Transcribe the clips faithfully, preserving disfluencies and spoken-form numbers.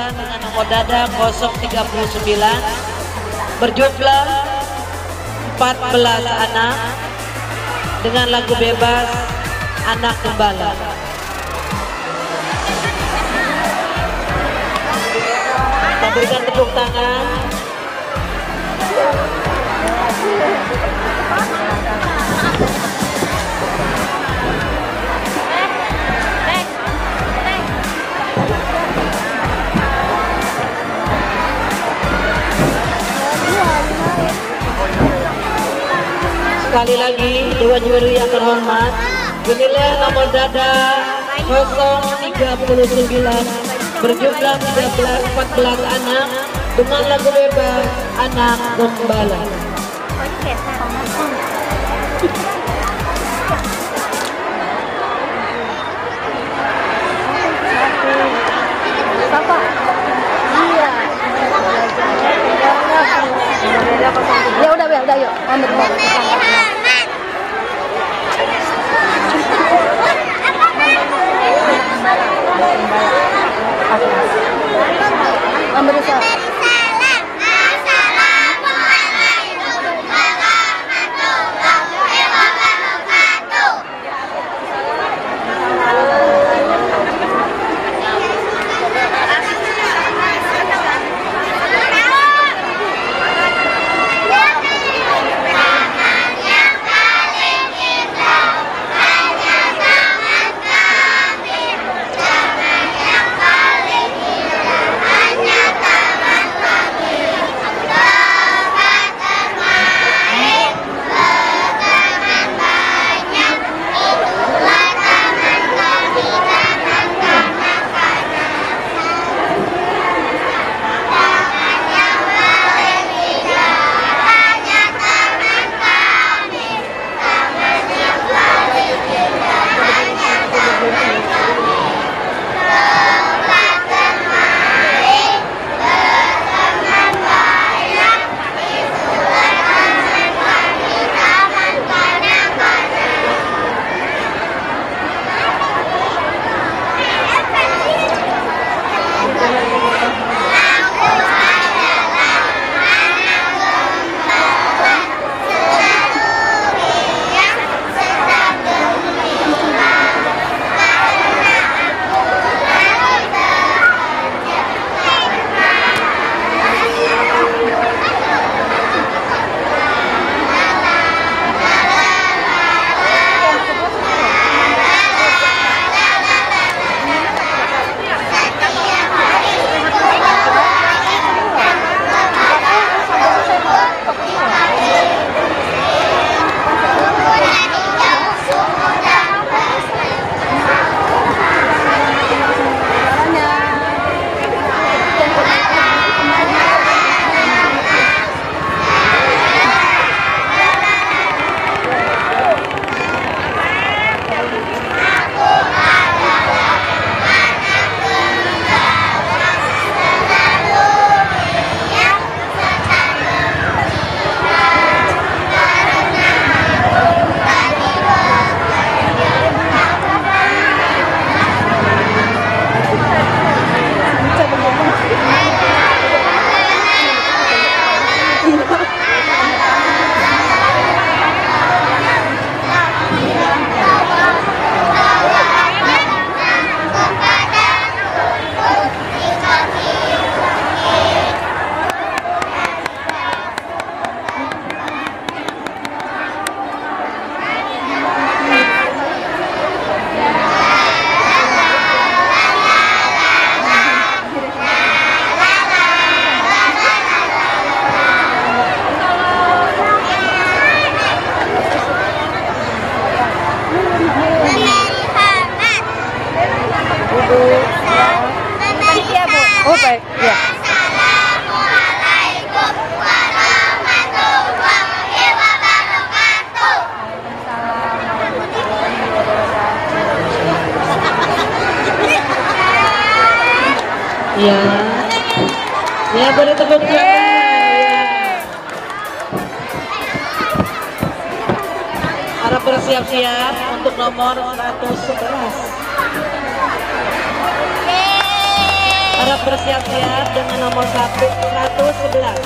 dilaksanakan dengan nomor dada nol tiga sembilan berjumlah empat belas anak dengan lagu bebas Anak Gembala. Kita berikan tepuk tangan. Sekali lagi dewan-dewan yang terhormat, penilaian nomor dada nol tiga sembilan berjumlah tiga belas empat belas anak dengan lagu bebas Anak Gembala. Ya udah, ya udah, yuk ambil Ya, ya boleh tepuk tangan. Ya. Harap bersiap-siap untuk nomor seratus sebelas. Harap bersiap. bersiap-siap dengan nomor seratus sebelas.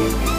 Thank you.